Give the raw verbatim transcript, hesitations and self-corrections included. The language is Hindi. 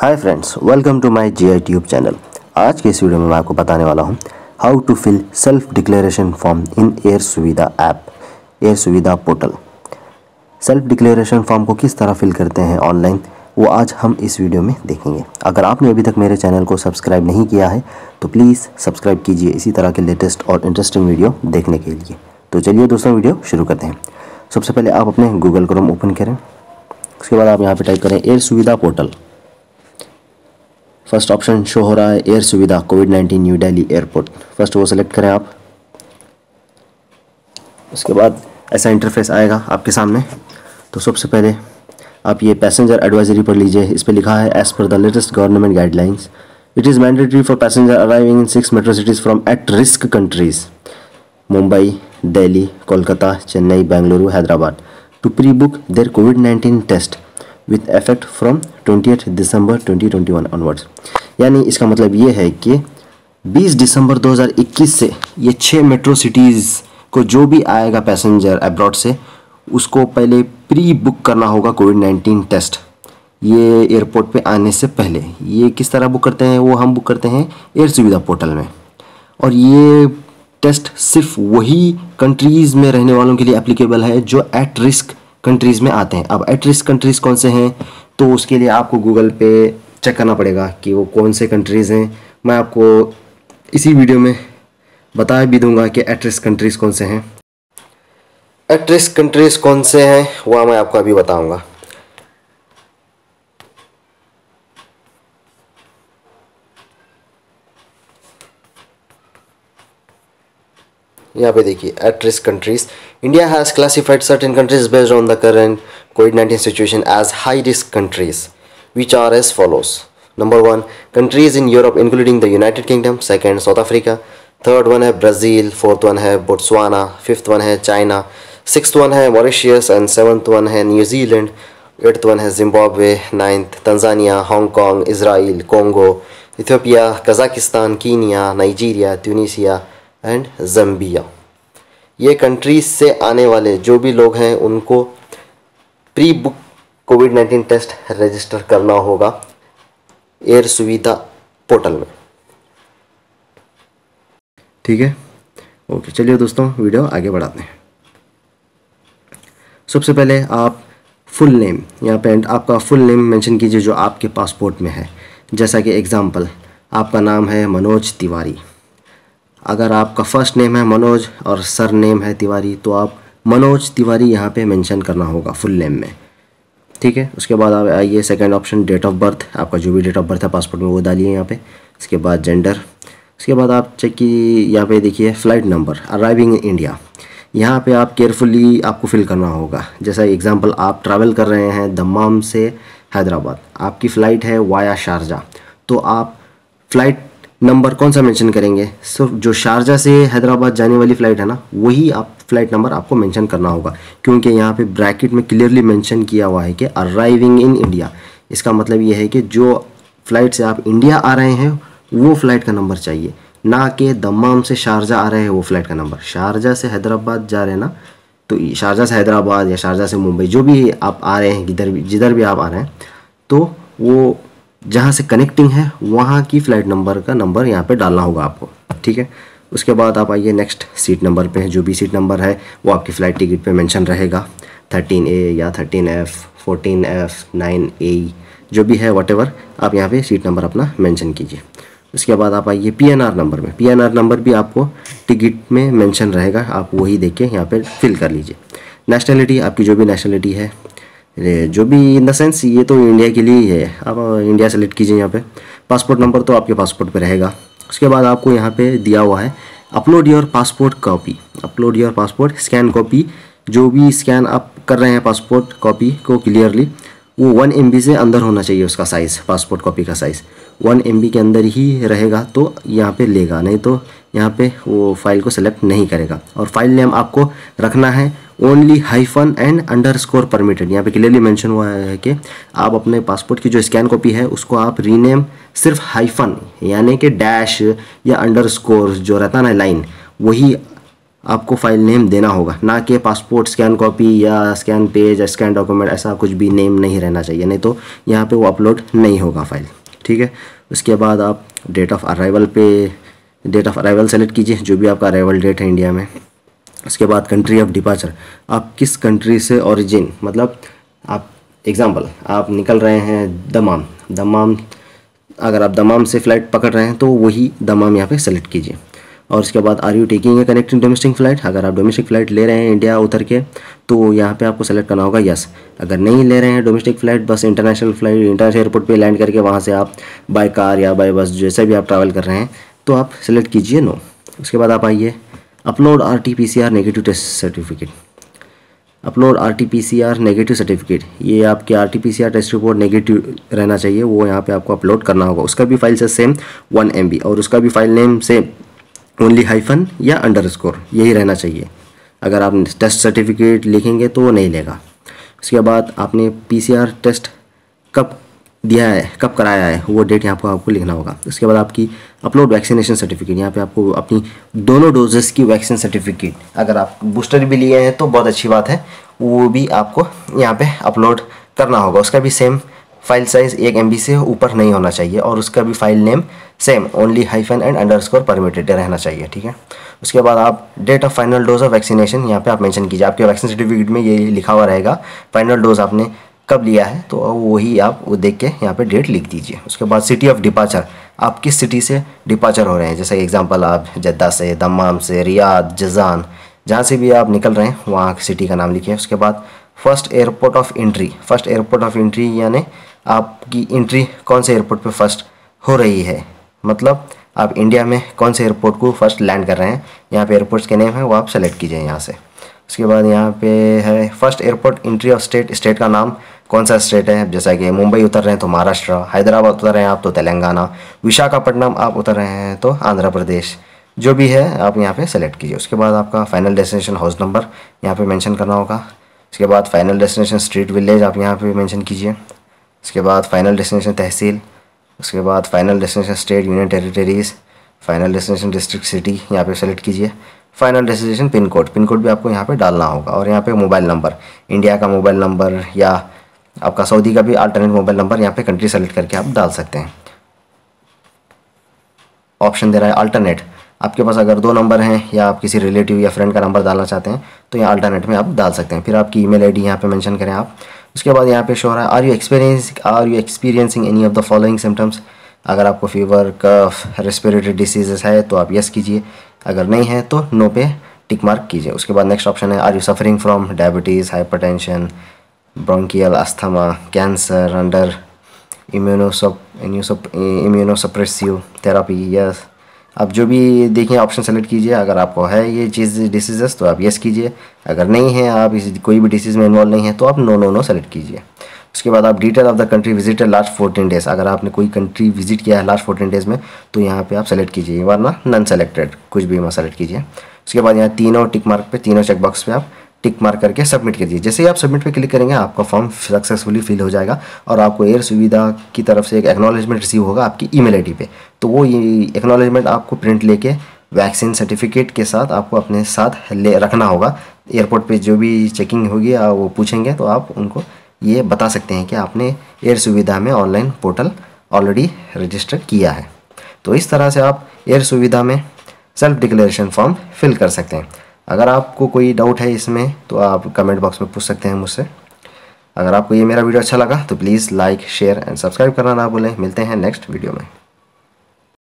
Hi friends, welcome to my G I tube channel. आज के इस वीडियो में मैं आपको बताने वाला हूं how to fill self declaration form in air Suvidha app, air Suvidha portal. Self declaration form को किस तरह फिल करते हैं ऑनलाइन, वो आज हम इस वीडियो में देखेंगे। अगर आपने अभी तक मेरे चैनल को सब्सक्राइब नहीं किया है तो प्लीज़ सब्सक्राइब कीजिए इसी तरह के लेटेस्ट और इंटरेस्टिंग वीडियो देखने के लिए। तो चलिए दोस्तों, वीडियो शुरू करते हैं। सबसे पहले आप अपने गूगल क्रोम ओपन करें। उसके बाद आप यहाँ पर टाइप करें air Suvidha portal. First option show हो रहा है air Suvidha Covid nineteen New Delhi airport. First वो सेलेक्ट करें आप। उसके बाद ऐसा इंटरफेस आएगा आपके सामने। तो सबसे पहले आप ये पैसेंजर एडवाइजरी पढ़ लीजिए। इस पर लिखा है as per the latest government guidelines it is mandatory for passenger arriving in six metro cities from at risk countries Mumbai, Delhi, Kolkata, Chennai, Bengaluru, Hyderabad to pre book their Covid nineteen test with effect from twenty eight December twenty twenty one onwards. यानी इसका मतलब ये है कि बीस दिसंबर दो हज़ार इक्कीस से ये छः मेट्रो सिटीज़ को जो भी आएगा पैसेंजर अब्रॉड से, उसको पहले प्री बुक करना होगा कोविड नाइन्टीन टेस्ट, ये एयरपोर्ट पे आने से पहले। ये किस तरह बुक करते हैं, वो हम बुक करते हैं एयर सुविधा पोर्टल में। और ये टेस्ट सिर्फ वही कंट्रीज़ में रहने वालों के लिए एप्लीकेबल है जो एट रिस्क कंट्रीज़ में आते हैं। अब एट रिस्क कंट्रीज़ कौन से हैं, तो उसके लिए आपको गूगल पे चेक करना पड़ेगा कि वो कौन से कंट्रीज़ हैं। मैं आपको इसी वीडियो में बता भी दूंगा कि एट रिस्क कंट्रीज़ कौन से हैं। एट रिस्क कंट्रीज़ कौन से हैं वह मैं आपको अभी बताऊंगा। यहाँ पे देखिए at risk countries. India has classified certain countries based on the current covid nineteen situation as high risk countries which are as follows. Number one, countries in Europe including the United Kingdom. Second, South Africa. Third one है ब्राज़ील। फोर्थ वन है बोट्सवाना। फिफ्थ वन है चाइना। सिक्स्थ वन है मॉरिशियस एंड सेवन्थ वन है न्यूजीलैंड। एट्थ वन है Zimbabwe. Ninth Tanzania, Hong Kong, Israel, Congo, Ethiopia, Kazakhstan, Kenya, Nigeria, Tunisia and Zambia. ये कंट्रीज से आने वाले जो भी लोग हैं उनको pre book Covid nineteen test register करना होगा एयर सुविधा पोर्टल में। ठीक है, ओके। चलिए दोस्तों, वीडियो आगे बढ़ाते हैं। सबसे पहले आप फुल नेम, यहाँ पे आपका फुल नेम मेंशन कीजिए जो आपके पासपोर्ट में है। जैसा कि एग्जांपल आपका नाम है मनोज तिवारी। अगर आपका फर्स्ट नेम है मनोज और सर नेम है तिवारी तो आप मनोज तिवारी यहाँ पे मेंशन करना होगा फुल नेम में। ठीक है, उसके बाद आप आइए second option date of birth. आपका जो भी डेट ऑफ बर्थ है पासपोर्ट में वो डालिए यहाँ पे। इसके बाद जेंडर। उसके बाद आप चेक की यहाँ पे देखिए flight number arriving in India. यहाँ पर आप केयरफुली आपको फिल करना होगा। जैसा एग्ज़ाम्पल आप ट्रैवल कर रहे हैं दम्माम से हैदराबाद, आपकी फ़्लाइट है वाया शारजा, तो आप फ़्लाइट नंबर कौन सा मेंशन करेंगे। सिर्फ जो शारजा से हैदराबाद जाने वाली फ़्लाइट है ना, वही आप फ़्लाइट नंबर आपको मेंशन करना होगा, क्योंकि यहाँ पे ब्रैकेट में क्लियरली मेंशन किया हुआ है कि अराइविंग इन इंडिया। इसका मतलब ये है कि जो फ़्लाइट से आप इंडिया आ रहे हैं वो फ़्लाइट का नंबर चाहिए, ना कि दम्माम से शारजा आ रहे हैं वो फ़्लाइट का नंबर। शारजा से हैदराबाद जा रहे हैं ना, तो शारजा से हैदराबाद या शारजा से मुंबई, जो भी आप आ रहे हैं, जिधर भी जिधर भी आप आ रहे हैं, तो वो जहाँ से कनेक्टिंग है वहाँ की फ़्लाइट नंबर का नंबर यहाँ पे डालना होगा आपको। ठीक है, उसके बाद आप आइए नेक्स्ट सीट नंबर पे। जो भी सीट नंबर है वो आपकी फ़्लाइट टिकट पे मेंशन रहेगा, थर्टीन ए या thirteen F, fourteen F, nine A, जो भी है व्हाटएवर, आप यहाँ पे सीट नंबर अपना मेंशन कीजिए। उसके बाद आप आइए पी एन आर नंबर में। पी एन आर नंबर भी आपको टिकट में मैंशन रहेगा, आप वही देख के यहाँ पर फिल कर लीजिए। नेशनलिटी, आपकी जो भी नेशनलिटी है, जो भी इन द सेंस ये तो इंडिया के लिए ही है, आप इंडिया सेलेक्ट कीजिए यहाँ पे। पासपोर्ट नंबर तो आपके पासपोर्ट पे रहेगा। उसके बाद आपको यहाँ पे दिया हुआ है upload your passport copy, upload your passport scan copy. जो भी स्कैन आप कर रहे हैं पासपोर्ट कॉपी को क्लियरली, वो वन एम बी से अंदर होना चाहिए उसका साइज़, पासपोर्ट कॉपी का साइज़ वन एम बी के अंदर ही रहेगा तो यहाँ पे लेगा, नहीं तो यहाँ पे वो फाइल को सेलेक्ट नहीं करेगा। और फाइल नेम आपको रखना है only hyphen and underscore permitted. यहाँ पे क्लियरली मेंशन हुआ है कि आप अपने पासपोर्ट की जो स्कैन कॉपी है उसको आप रीनेम सिर्फ हाइफन यानी कि डैश या अंडर स्कोर जो रहता ना लाइन, वही आपको फ़ाइल नेम देना होगा, ना कि पासपोर्ट स्कैन कॉपी या स्कैन पेज या स्कैन डॉक्यूमेंट, ऐसा कुछ भी नेम नहीं रहना चाहिए, नहीं तो यहाँ पे वो अपलोड नहीं होगा फाइल। ठीक है, उसके बाद आप डेट ऑफ अराइवल पे डेट ऑफ अराइवल सेलेक्ट कीजिए, जो भी आपका अराइवल डेट है इंडिया में। उसके बाद कंट्री ऑफ डिपार्चर, आप किस कंट्री से ओरिजिन, मतलब आप एग्ज़ाम्पल आप निकल रहे हैं दमाम, दमाम अगर आप दमाम से फ़्लाइट पकड़ रहे हैं तो वही दमाम यहाँ पे सेलेक्ट कीजिए। और उसके बाद are you taking a connecting domestic flight, अगर आप डोमेस्टिक फ़्लाइट ले रहे हैं इंडिया उतर के तो यहाँ पे आपको सेलेक्ट करना होगा यस। अगर नहीं ले रहे हैं डोमेस्टिक फ़्लाइट, बस इंटरनेशनल फ्लाइट इंटरनेशनल एयरपोर्ट पे लैंड करके वहाँ से आप बाय कार या बाय बस जैसे भी आप ट्रैवल कर रहे हैं तो आप सेलेक्ट कीजिए नो। उसके बाद आप आइए upload R T P C R negative test certificate, upload R T P C R negative certificate, ये आपके R T P C R test report negative रहना चाहिए, वो यहाँ पे आपको अपलोड करना होगा। उसका भी फाइल से सेम वन एम बी और उसका भी file name same only hyphen या अंडरस्कोर यही रहना चाहिए। अगर आप टेस्ट सर्टिफिकेट लिखेंगे तो वो नहीं लेगा। उसके बाद आपने पीसीआर टेस्ट कब दिया है, कब कराया है, वो डेट यहाँ पर आपको लिखना होगा। उसके बाद आपकी अपलोड वैक्सीनेशन सर्टिफिकेट, यहाँ पे आपको अपनी दोनों डोजेस की वैक्सीन सर्टिफिकेट, अगर आप बूस्टर भी लिए हैं तो बहुत अच्छी बात है, वो भी आपको यहाँ पे अपलोड करना होगा। उसका भी सेम फाइल साइज़ एक एम बी से ऊपर नहीं होना चाहिए और उसका भी file name same only hyphen and underscore permitted रहना चाहिए। ठीक है, उसके बाद आप date of final dose of vaccination यहाँ पे आप मेंशन कीजिए, आपके वैक्सीन सर्टिफिकेट में ये लिखा हुआ रहेगा फाइनल डोज आपने कब लिया है, तो वही आप वो देख के यहाँ पे डेट लिख दीजिए। उसके बाद सिटी ऑफ डिपार्चर, आप किस सिटी से डिपार्चर हो रहे हैं, जैसे एग्जाम्पल आप जद्दा से, दम्माम से, रियाद, जज़ान, जहाँ से भी आप निकल रहे हैं वहाँ की सिटी का नाम लिखिए। उसके बाद first airport of entry, first airport of entry यानी आपकी एंट्री कौन से एयरपोर्ट पे फर्स्ट हो रही है, मतलब आप इंडिया में कौन से एयरपोर्ट को फर्स्ट लैंड कर रहे हैं, यहाँ पे एयरपोर्ट्स के नेम है वो आप सेलेक्ट कीजिए यहाँ से। उसके बाद यहाँ पे है first airport entry of state, state का नाम कौन सा स्टेट है, जैसा कि मुंबई उतर रहे हैं तो महाराष्ट्र, हैदराबाद उतर रहे हैं आप तो तेलंगाना, विशाखापट्टनम आप उतर रहे हैं तो आंध्र प्रदेश, जो भी है आप यहाँ पे सेलेक्ट कीजिए। उसके बाद आपका फाइनल डेस्टिनेशन हाउस नंबर यहाँ पे मेंशन करना होगा। उसके बाद फाइनल डेस्टिनेशन स्ट्रीट विलेज आप यहाँ पे मेंशन कीजिए। उसके बाद फाइनल डेस्टिनेशन तहसील, उसके बाद final destination state union territories, final destination district city यहाँ पे सेलेक्ट कीजिए। Final destination pin code, pin code भी आपको यहाँ पे डालना होगा। और यहाँ पे मोबाइल नंबर, इंडिया का मोबाइल नंबर या आपका सऊदी का भी अल्टरनेट मोबाइल नंबर, यहाँ पे कंट्री सेलेक्ट करके आप डाल सकते हैं। ऑप्शन दे रहा है अल्टरनेट, आपके पास अगर दो नंबर हैं या आप किसी रिलेटिव या फ्रेंड का नंबर डालना चाहते हैं तो यहाँ अल्टरनेट में आप डाल सकते हैं। फिर आपकी ईमेल आईडी यहाँ पे मेंशन करें आप। उसके बाद यहाँ पे शो हो रहा है are you experience are you experiencing any of the following symptoms, अगर आपको फीवर, कफ, रेस्पिरेटरी डिसीजेस है तो आप येस कीजिए, अगर नहीं है तो नो पे टिक मार्क कीजिए। उसके बाद नेक्स्ट ऑप्शन है are you suffering from diabetes, hypertension, bronchial asthma, cancer, under इम्यूनोसप इम्यूनोसप्रेसिव थेरापी, यस। आप जो भी देखिए ऑप्शन सेलेक्ट कीजिए, अगर आपको है ये चीज़ डिसीज़ेस तो आप येस कीजिए, अगर नहीं है आप इस कोई भी डिसीज़ में इन्वॉल्व नहीं है तो आप नो नो नो सेलेक्ट कीजिए। उसके बाद आप detail of the country visited last fourteen days, अगर आपने कोई कंट्री विजिट किया है लास्ट फोर्टीन डेज़ में तो यहाँ पे आप सेलेक्ट कीजिए, वरना नन सेलेक्टेड कुछ भी वहाँ सेलेक्ट कीजिए। उसके बाद यहाँ तीनों टिक मार्क पे, तीनों चेकबॉक्स पे आप टिक मार्क करके सबमिट कीजिए। जैसे ही आप सबमिट पे क्लिक करेंगे आपका फॉर्म सक्सेसफुली फिल हो जाएगा और आपको एयर सुविधा की तरफ से एक एक्नॉलेजमेंट रिसीव होगा आपकी ईमेल आईडी पे, तो वो एक्नॉलेजमेंट आपको प्रिंट लेके वैक्सीन सर्टिफिकेट के साथ आपको अपने साथ ले रखना होगा। एयरपोर्ट पे जो भी चेकिंग होगी वो पूछेंगे तो आप उनको ये बता सकते हैं कि आपने एयर सुविधा में ऑनलाइन पोर्टल ऑलरेडी रजिस्टर किया है। तो इस तरह से आप एयर सुविधा में सेल्फ डिक्लेरेशन फॉर्म फिल कर सकते हैं। अगर आपको कोई डाउट है इसमें तो आप कमेंट बॉक्स में पूछ सकते हैं मुझसे। अगर आपको ये मेरा वीडियो अच्छा लगा तो please like, share and subscribe करना ना भूलें। मिलते हैं नेक्स्ट वीडियो में।